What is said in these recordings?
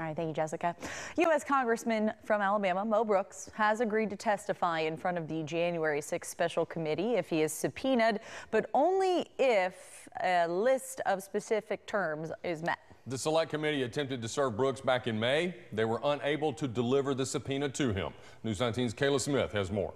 All right, thank you, Jessica. U.S. Congressman from Alabama, Mo Brooks, has agreed to testify in front of the January 6th special committee if he is subpoenaed, but only if a list of specific terms is met. The select committee attempted to serve Brooks back in May. They were unable to deliver the subpoena to him. News 19's Kayla Smith has more.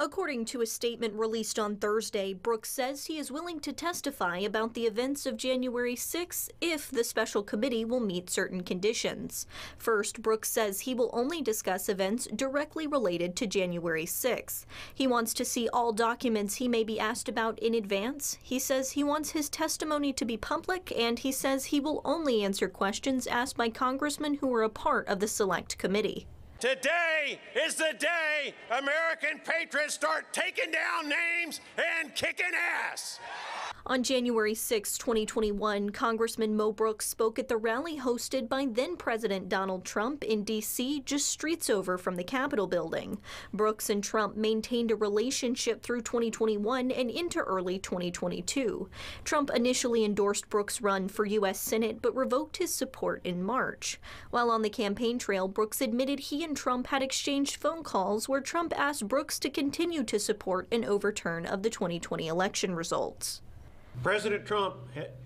According to a statement released on Thursday, Brooks says he is willing to testify about the events of January 6th if the special committee will meet certain conditions. First, Brooks says he will only discuss events directly related to January 6th. He wants to see all documents he may be asked about in advance. He says he wants his testimony to be public, and he says he will only answer questions asked by congressmen who were a part of the select committee. Today is the day American patriots start taking down names and kicking ass. On January 6, 2021, Congressman Mo Brooks spoke at the rally hosted by then-President Donald Trump in D.C., just streets over from the Capitol building. Brooks and Trump maintained a relationship through 2021 and into early 2022. Trump initially endorsed Brooks' run for U.S. Senate but revoked his support in March. While on the campaign trail, Brooks admitted he and Trump had exchanged phone calls where Trump asked Brooks to continue to support an overturn of the 2020 election results. President Trump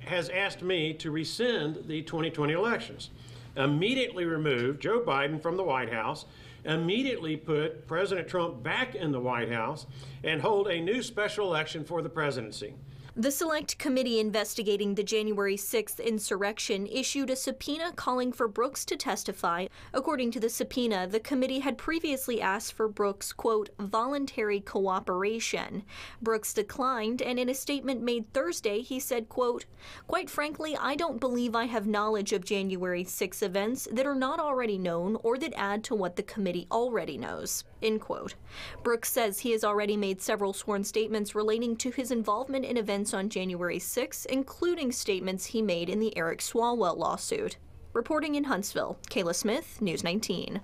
has asked me to rescind the 2020 elections, immediately remove Joe Biden from the White House, immediately put President Trump back in the White House, and hold a new special election for the presidency. The select committee investigating the January 6th insurrection issued a subpoena calling for Brooks to testify. According to the subpoena, the committee had previously asked for Brooks', quote, voluntary cooperation. Brooks declined, and in a statement made Thursday, he said, quote, quite frankly, I don't believe I have knowledge of January 6 events that are not already known or that add to what the committee already knows, end quote. Brooks says he has already made several sworn statements relating to his involvement in events on January 6, including statements he made in the Eric Swalwell lawsuit. Reporting in Huntsville, Kayla Smith, News 19.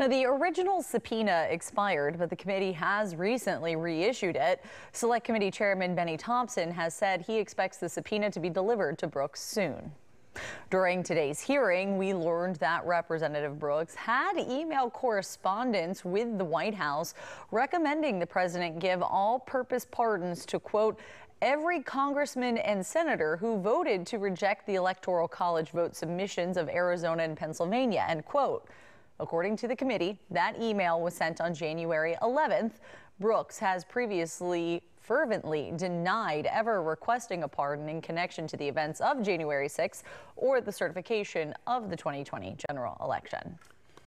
Now, the original subpoena expired, but the committee has recently reissued it. Select Committee Chairman Benny Thompson has said he expects the subpoena to be delivered to Brooks soon. During today's hearing, we learned that Representative Brooks had email correspondence with the White House recommending the president give all-purpose pardons to, quote, every congressman and senator who voted to reject the Electoral College vote submissions of Arizona and Pennsylvania, end quote. According to the committee, that email was sent on January 11th. Brooks has previously fervently denied ever requesting a pardon in connection to the events of January 6th or the certification of the 2020 general election.